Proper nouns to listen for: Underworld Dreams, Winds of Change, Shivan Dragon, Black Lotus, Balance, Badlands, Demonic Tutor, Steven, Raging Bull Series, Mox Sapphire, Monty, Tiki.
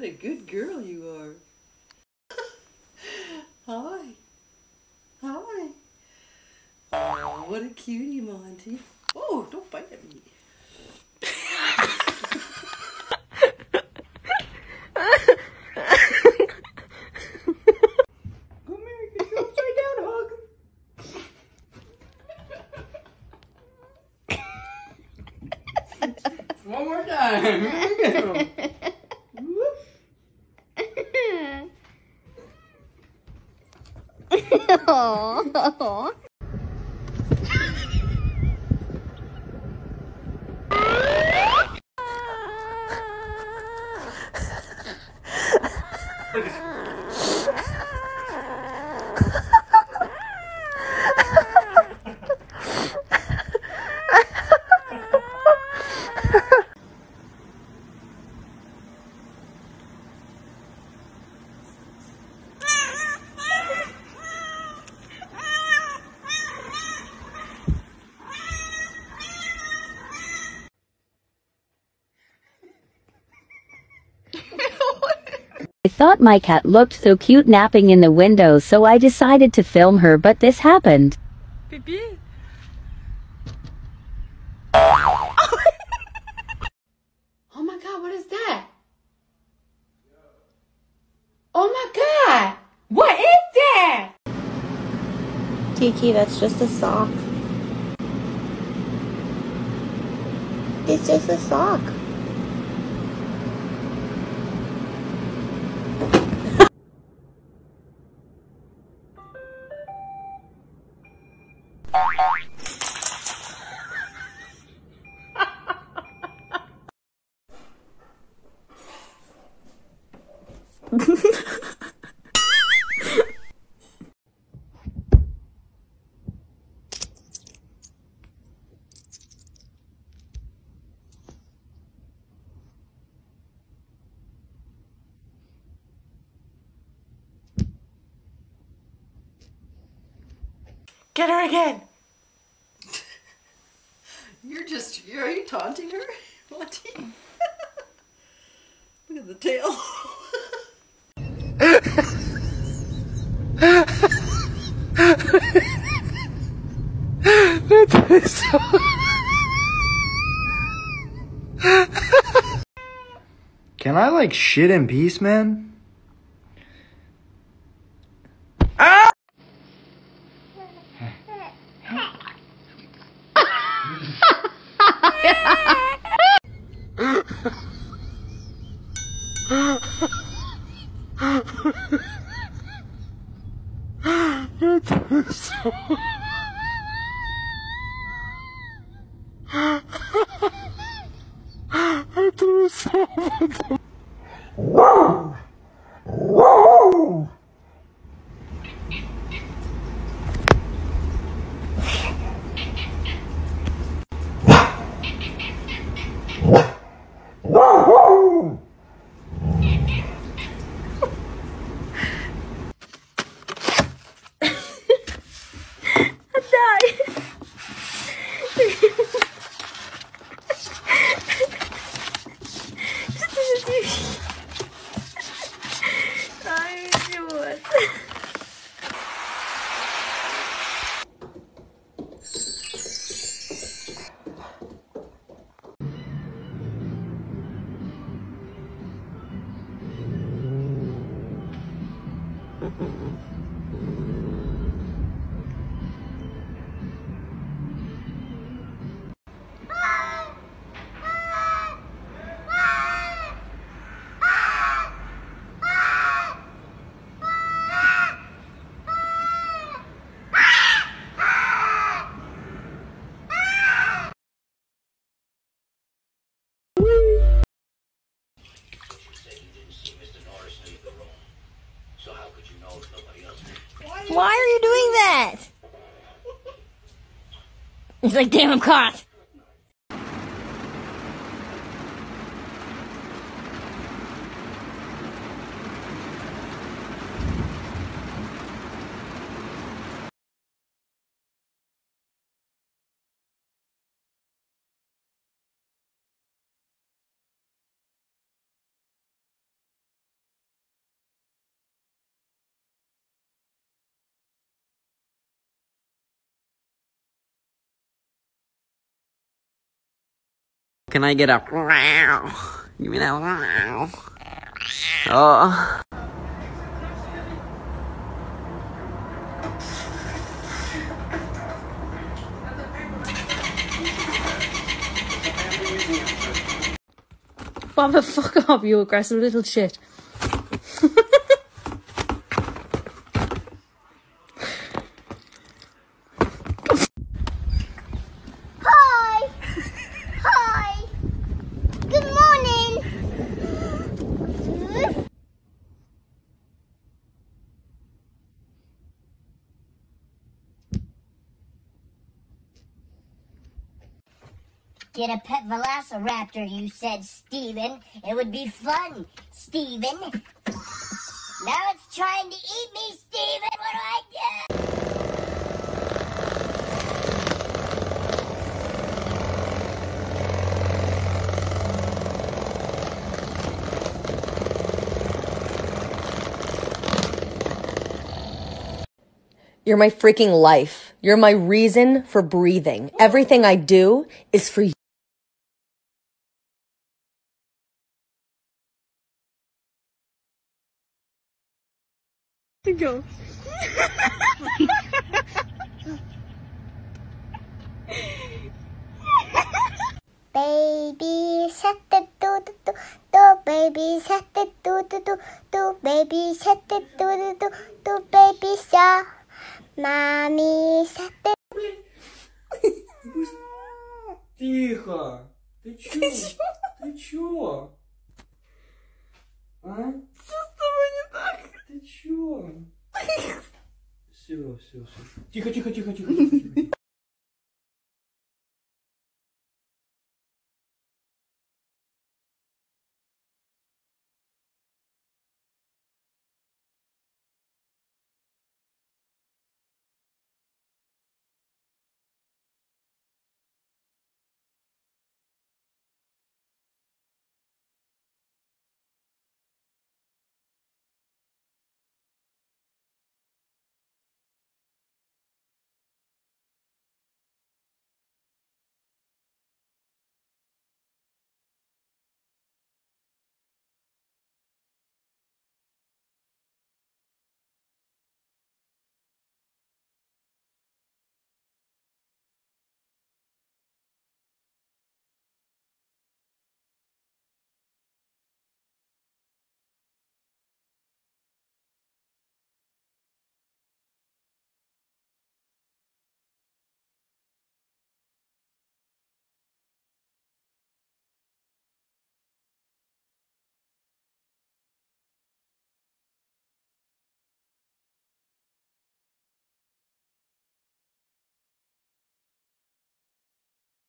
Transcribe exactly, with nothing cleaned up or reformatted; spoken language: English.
What a good girl you are. Hi. Hi. Oh, what a cutie, Monty. Oh, don't bite at me. One more time. Aww. I thought my cat looked so cute napping in the window, so I decided to film her, but this happened. Pee-pee. Oh my god, what is that? Oh my god! What is that? Tiki, that's just a sock. It's just a sock. Get her again. You're just, you're, are you taunting her? Monty? Look at the tail. That is so... Can I like shit in peace, man? I threw so much. Why are you doing that? He's like, damn, I'm caught. Can I get a meow? Give me that meow. Oh. Bob the fuck up, you aggressive little shit. Get a pet velociraptor, you said, Steven. It would be fun, Steven. Now it's trying to eat me, Steven. What do I do? You're my freaking life. You're my reason for breathing. Everything I do is for you. Go. Baby shark do do do do, baby shark do do do do, baby shark do do do do, baby shark, mommy shark. Тихо. Ты чё? Ты чё? А? Все, все, все. Тихо, тихо, тихо, тихо. тихо, тихо.